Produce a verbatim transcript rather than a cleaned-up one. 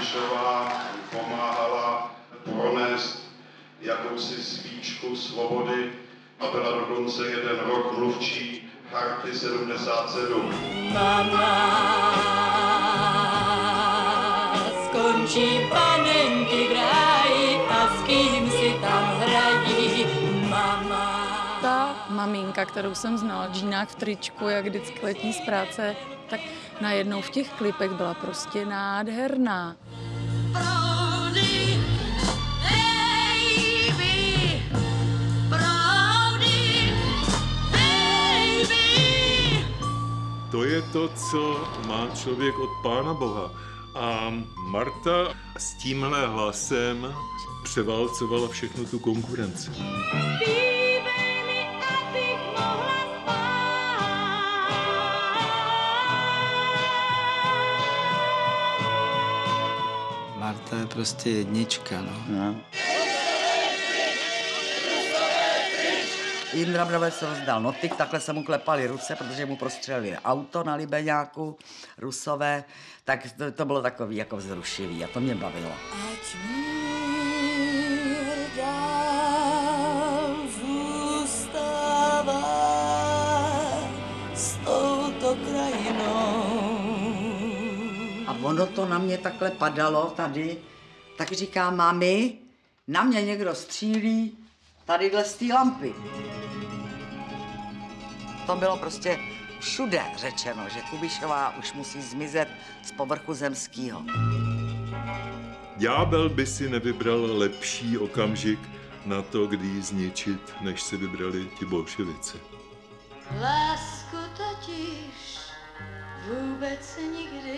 Kubišová pomáhala pronést jakousi svíčku svobody a byla dokonce jeden rok mluvčí Charty sedmdesát sedm. Mama, skončí panenky v ráji a s kým si tam hrají, mama. Ta maminka, kterou jsem znala, džínák v tričku, jak vždycky letní z práce, tak najednou v těch klipech byla prostě nádherná. To je to, co má člověk od Pána Boha. A Marta s tímhle hlasem převálcovala všechnu tu konkurenci. Marta je prostě jednička, no. no. Jindra Bravec se rozdal notik, takhle se mu klepali Ruce, protože mu prostřelili auto na Libeňáku, Rusové, tak to, to bylo takový jako vzrušivý a to mě bavilo. Ať mír dál zůstává s touto krajinou. A ono to na mě takhle padalo tady, tak říká, mami, na mě někdo střílí tadyhle z té lampy. To bylo prostě všude řečeno, že Kubišová už musí zmizet z povrchu zemského. Ďábel by si nevybral lepší okamžik na to, kdy ji zničit, než si vybrali ti bolševici. Lásku totiž vůbec nikdy.